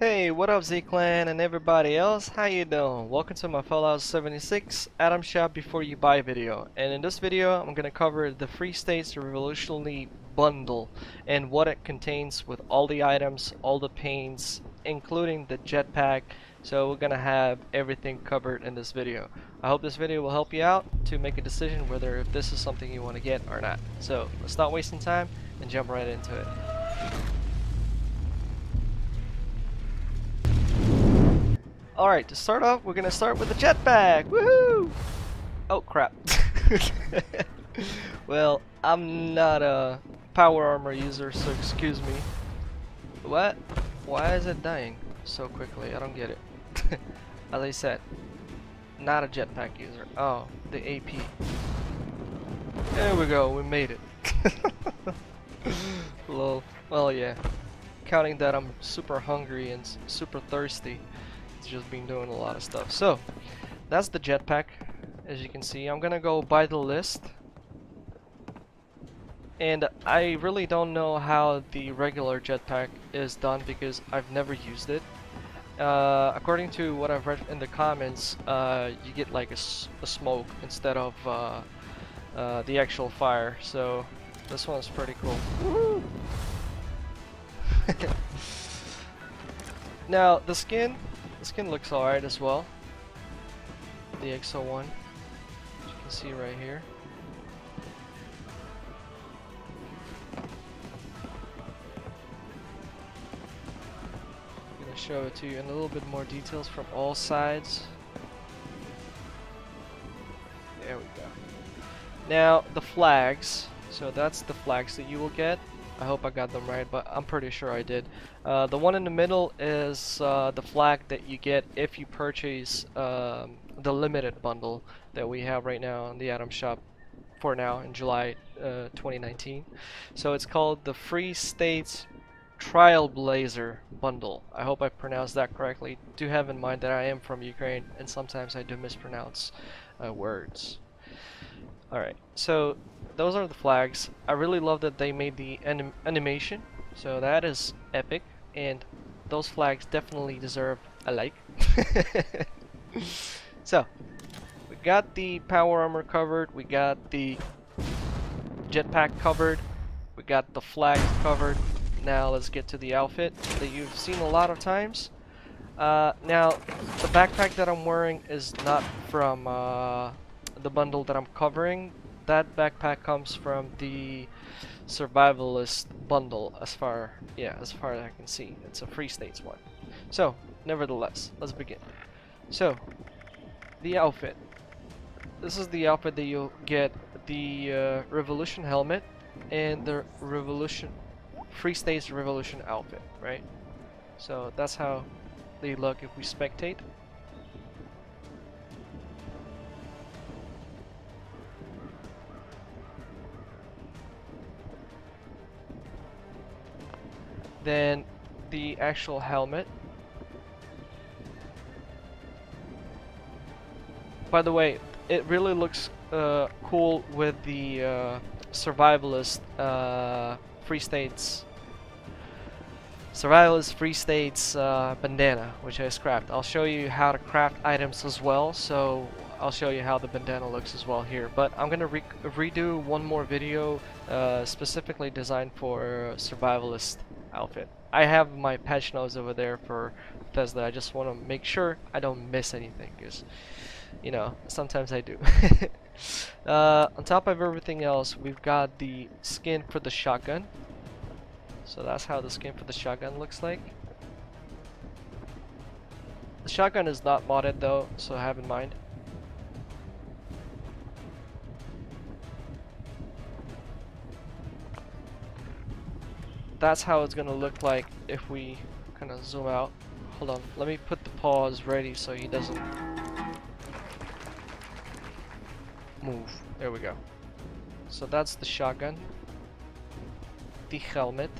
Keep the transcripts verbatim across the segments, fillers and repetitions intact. Hey, what up Z Clan and everybody else, how you doing? Welcome to my Fallout seventy-six Atom Shop Before You Buy video, and in this video I'm gonna cover the Free States Revolutionary Bundle and what it contains with all the items, all the paints, including the jetpack. So we're gonna have everything covered in this video. I hope this video will help you out to make a decision whether if this is something you want to get or not. So let's not waste any time and jump right into it. Alright, to start off, we're gonna start with the jetpack! Woohoo! Oh crap. Well, I'm not a power armor user, so excuse me. What? Why is it dying so quickly? I don't get it. As I said, not a jetpack user. Oh, the A P. There we go, we made it. Lol. Well, yeah. Counting that I'm super hungry and super thirsty. Just been doing a lot of stuff. So that's the jetpack. As you can see, I'm gonna go by the list, and I really don't know how the regular jetpack is done because I've never used it. Uh, according to what I've read in the comments, uh, you get like a, s a smoke instead of uh, uh, the actual fire, so this one's pretty cool. Woo-hoo! Now the skin The skin looks alright as well. The X oh one, as you can see right here. I'm gonna show it to you in a little bit more details from all sides. There we go. Now the flags. So that's the flags that you will get. I hope I got them right, but I'm pretty sure I did. Uh, the one in the middle is uh, the flag that you get if you purchase um, the limited bundle that we have right now in the Atom Shop for now in July uh, twenty nineteen. So it's called the Free States Trailblazer Bundle. I hope I pronounced that correctly. Do have in mind that I am from Ukraine and sometimes I do mispronounce uh, words. Alright, so those are the flags. I really love that they made the anim animation, so that is epic, and those flags definitely deserve a like. So, we got the power armor covered, we got the jetpack covered, we got the flags covered. Now let's get to the outfit that you've seen a lot of times. Uh, now, the backpack that I'm wearing is not from... Uh, the bundle that I'm covering. That backpack comes from the Survivalist Bundle, as far yeah as far as I can see. It's a Free States one. So nevertheless, let's begin. So the outfit, this is the outfit that you'll get: the uh, Revolution helmet and the Revolution Free States Revolution outfit, right? So that's how they look if we spectate. Then the actual helmet. By the way, it really looks uh, cool with the uh, Survivalist uh, Free States Survivalist Free States uh, bandana, which I scrapped. I'll show you how to craft items as well, so I'll show you how the bandana looks as well here, but I'm gonna re redo one more video uh, specifically designed for Survivalist outfit. I have my patch notes over there for Tesla. I just want to make sure I don't miss anything because, you know, sometimes I do. uh, on top of everything else, we've got the skin for the shotgun. So that's how the skin for the shotgun looks like. The shotgun is not modded though, so have in mind. That's how it's gonna look like if we kind of zoom out. Hold on, let me put the paws ready so he doesn't move. There we go. So that's the shotgun, the helmet,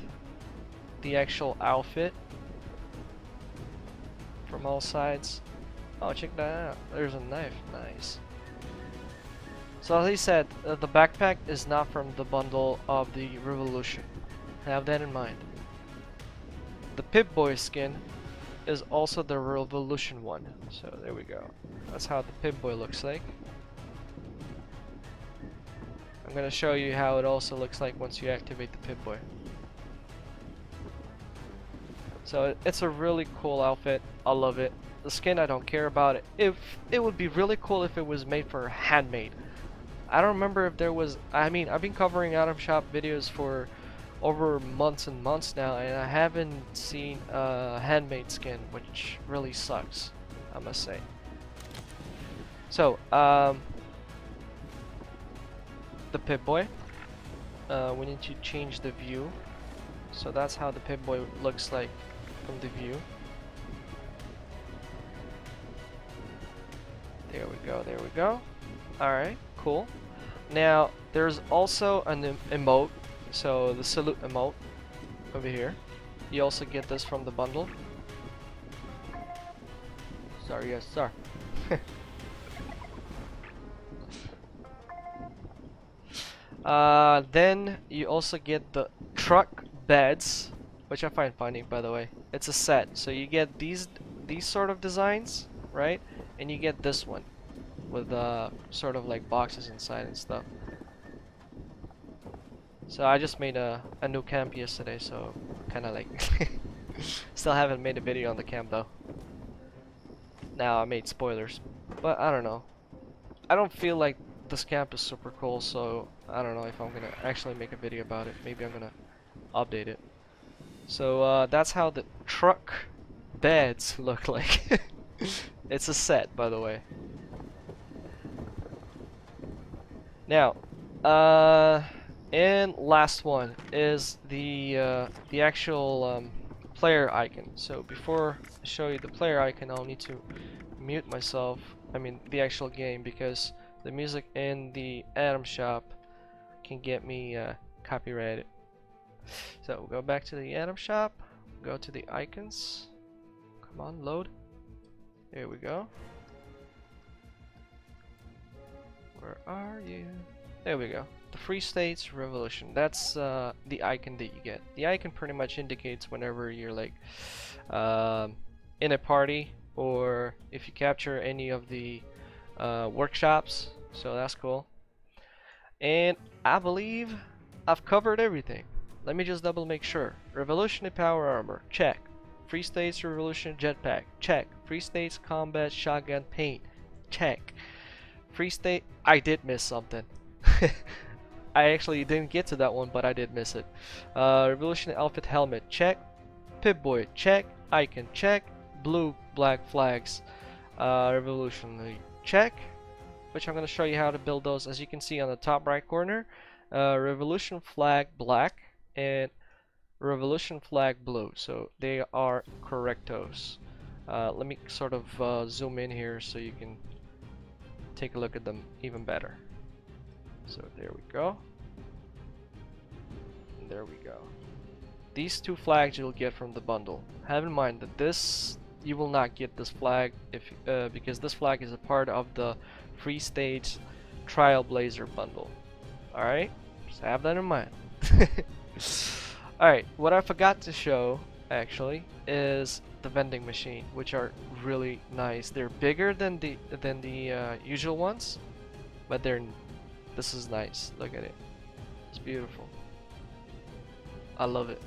the actual outfit from all sides. Oh, check that out. There's a knife. Nice. So as I said, uh, the backpack is not from the bundle of the Revolution. Have that in mind. The Pip-Boy skin is also the Revolution one. So there we go. That's how the Pip-Boy looks like. I'm going to show you how it also looks like once you activate the Pip-Boy. So it's a really cool outfit. I love it. The skin, I don't care about it. If it would be really cool if it was made for handmade. I don't remember if there was. I mean, I've been covering Atom Shop videos for over months and months now, and I haven't seen a uh, handmade skin, which really sucks, I must say. So um, the Pip-Boy, uh, we need to change the view. So that's how the Pip-Boy looks like from the view. There we go, there we go. Alright, cool. Now there's also an emote, so the salute emote over here. You also get this from the bundle. Sorry, yes, sir. uh, then you also get the truck beds, which I find funny, by the way. It's a set, so you get these these sort of designs, right? And you get this one with uh, sort of like boxes inside and stuff. So I just made a, a new camp yesterday, so kind of like still haven't made a video on the camp though. Now I made spoilers, but I don't know. I don't feel like this camp is super cool, so I don't know if I'm gonna actually make a video about it. Maybe I'm gonna update it. So uh, that's how the truck beds look like. It's a set, by the way. Now, uh, and last one is the uh, the actual um, player icon. So before I show you the player icon, I'll need to mute myself. I mean the actual game, because the music in the Atom Shop can get me uh, copyrighted. So we'll go back to the Atom Shop. Go to the icons. Come on, load. There we go. Where are you? There we go. The Free States Revolution. That's uh, the icon that you get. The icon pretty much indicates whenever you're like um, in a party, or if you capture any of the uh, workshops. So that's cool. And I believe I've covered everything. Let me just double make sure. Revolutionary Power Armor, check. Free States Revolutionary Jetpack, check. Free States Combat Shotgun Paint, check. Free State... I did miss something. I actually didn't get to that one, but I did miss it. Uh, Revolutionary Outfit Helmet, check. Pip-Boy, check. Icon, check. Blue, black flags, uh, Revolutionary, check. Which I'm going to show you how to build those. As you can see on the top right corner, uh, Revolution Flag, black. And Revolution Flag, blue. So they are correctos. Uh, let me sort of uh, zoom in here so you can take a look at them even better. So there we go. And there we go. These two flags you'll get from the bundle. Have in mind that this, you will not get this flag if uh, because this flag is a part of the Free States Trailblazer Bundle. Alright? Just have that in mind. Alright, what I forgot to show actually is the vending machine, which are really nice. They're bigger than the than the uh, usual ones, but they're this is nice. Look at it, it's beautiful. I love it.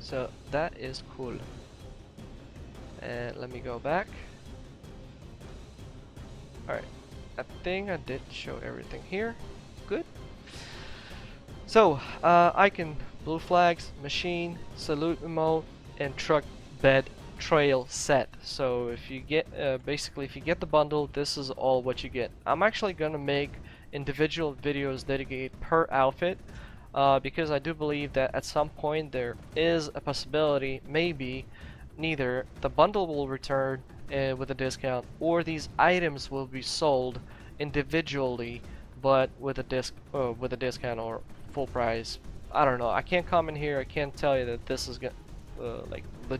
So that is cool. And let me go back. Alright, I think I did show everything here. Good. So uh, I can blue flags, machine, salute emote, and truck bed trail set. So if you get uh, basically if you get the bundle, this is all what you get. I'm actually gonna make individual videos dedicated per outfit, uh, because I do believe that at some point there is a possibility, maybe neither, the bundle will return uh, with a discount, or these items will be sold individually but with a disc uh, with a discount or full price. I don't know. I can't comment here. I can't tell you that this is gonna uh, like le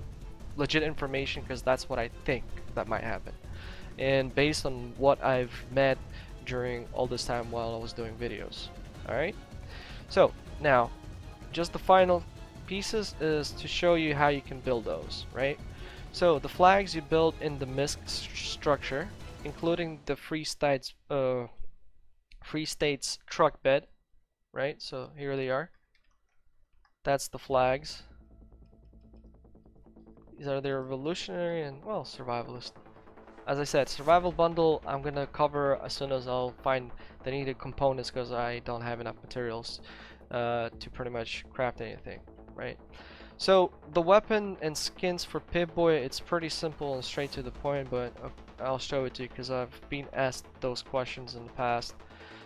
legit information, because that's what I think that might happen, and based on what I've met during all this time while I was doing videos. All right. So now, just the final pieces is to show you how you can build those, right? So the flags you build in the misc structure, including the Free States uh, Free States truck bed, right? So here they are. That's the flags. These are the revolutionary and, well, survivalist. As I said, survival bundle I'm gonna cover as soon as I'll find the needed components, because I don't have enough materials uh, to pretty much craft anything, right? So the weapon and skins for Pip-Boy, it's pretty simple and straight to the point, but I'll show it to you because I've been asked those questions in the past.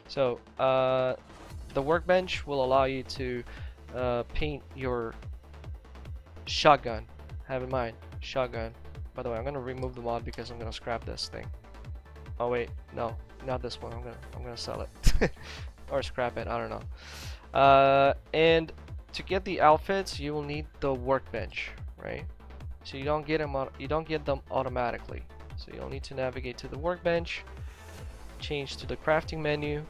So uh, the workbench will allow you to uh, paint your shotgun. Have in mind, shotgun. By the way, I'm gonna remove the mod because I'm gonna scrap this thing. Oh wait, no, not this one. I'm gonna I'm gonna sell it or scrap it. I don't know. Uh, and to get the outfits, you will need the workbench, right? So you don't get them you don't get them automatically. So you'll need to navigate to the workbench, change to the crafting menu,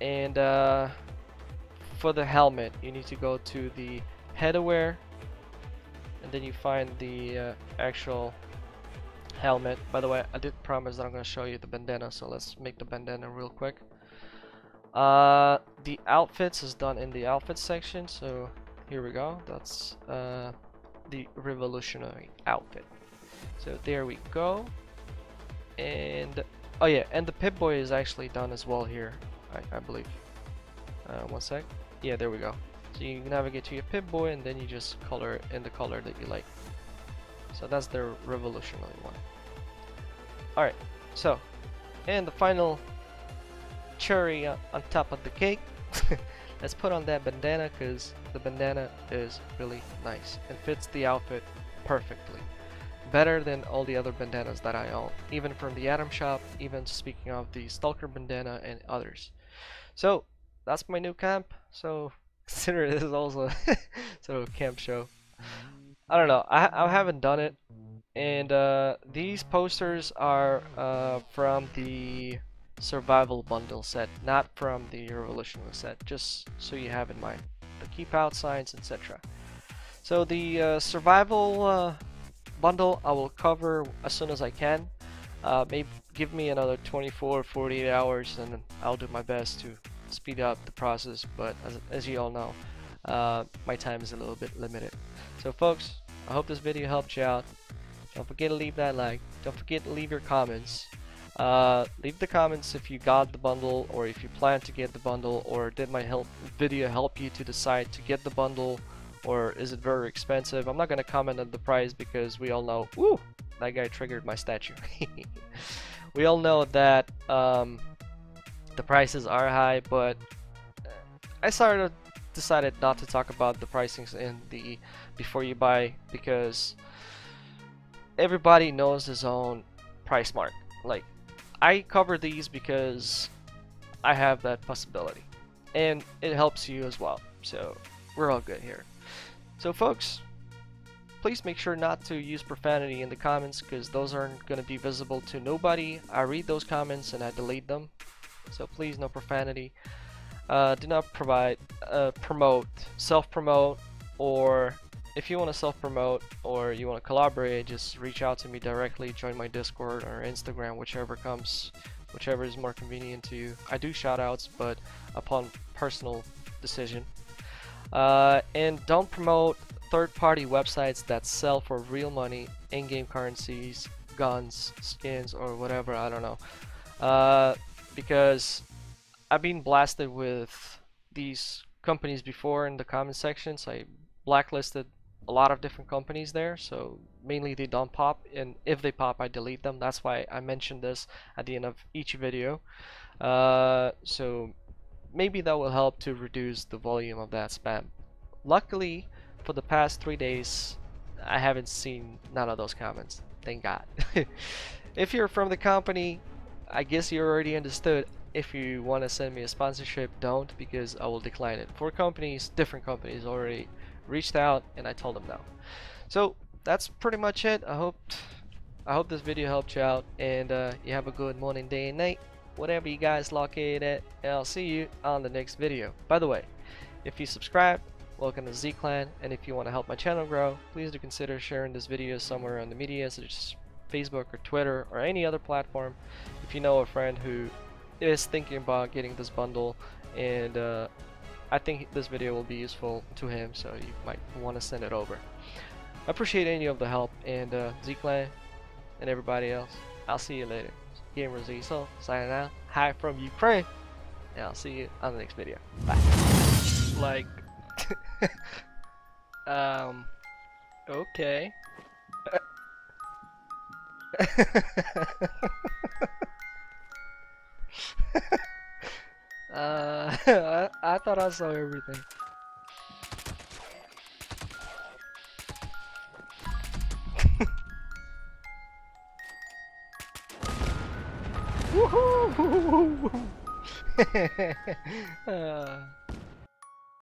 and uh, for the helmet, you need to go to the headwear. And then you find the uh, actual helmet. By the way, I did promise that I'm going to show you the bandana, so let's make the bandana real quick. Uh, the outfits is done in the outfits section, so here we go. That's uh, the revolutionary outfit. So there we go. And oh yeah, and the Pip-Boy is actually done as well here, I, I believe. Uh, one sec. Yeah, there we go. So you navigate to your Pip-Boy and then you just color it in the color that you like. So that's the revolutionary one. Alright, so, and the final cherry on top of the cake. Let's put on that bandana, because the bandana is really nice and fits the outfit perfectly. Better than all the other bandanas that I own, even from the Atom Shop, even speaking of the Stalker bandana and others. So that's my new camp. So consider this also sort of camp show. I don't know. I, I haven't done it, and uh, these posters are uh, from the survival bundle set, not from the revolutionary set. Just so you have in mind the keep out signs, et cetera. So the uh, survival uh, bundle I will cover as soon as I can. Uh, maybe give me another twenty-four, forty-eight hours, and I'll do my best to speed up the process, but as, as you all know, uh, my time is a little bit limited. So folks, I hope this video helped you out. Don't forget to leave that like, don't forget to leave your comments. Uh, leave the comments if you got the bundle, or if you plan to get the bundle, or did my help video help you to decide to get the bundle, or is it very expensive? I'm not going to comment on the price because we all know, woo, that guy triggered my statue. We all know that um, the prices are high, but I sort of decided not to talk about the pricings in the before you buy, because everybody knows his own price mark. Like, I cover these because I have that possibility, and it helps you as well. So we're all good here. So folks, please make sure not to use profanity in the comments, because those aren't going to be visible to nobody. I read those comments and I delete them. So please, no profanity. Uh, do not provide, uh, promote, self-promote, or if you want to self-promote or you want to collaborate, just reach out to me directly. Join my Discord or Instagram, whichever comes, whichever is more convenient to you. I do shoutouts, but upon personal decision. Uh, and don't promote third-party websites that sell for real money, in-game currencies, guns, skins, or whatever. I don't know. Uh, Because I've been blasted with these companies before in the comment sections. I blacklisted a lot of different companies there, so mainly they don't pop, and if they pop I delete them. That's why I mentioned this at the end of each video. Uh, so maybe that will help to reduce the volume of that spam. Luckily, for the past three days I haven't seen none of those comments. Thank God. If you're from the company, I guess you already understood. If you want to send me a sponsorship, don't, because I will decline it. Four companies, different companies already reached out and I told them no. So that's pretty much it. I hope I hope this video helped you out, and uh, you have a good morning, day and night, whatever you guys located at, and I'll see you on the next video. By the way, if you subscribe, Welcome to Z Clan, and if you want to help my channel grow, please do consider sharing this video somewhere on the media such as Facebook or Twitter or any other platform. If you know a friend who is thinking about getting this bundle, and uh, I think this video will be useful to him, so you might want to send it over. I appreciate any of the help, and uh, Z Clan and everybody else, I'll see you later. Gamer Z Soul signing out. Hi from Ukraine, and I'll see you on the next video. Bye. Like, um, okay. uh, I, I thought I saw everything. Woohoo! uh.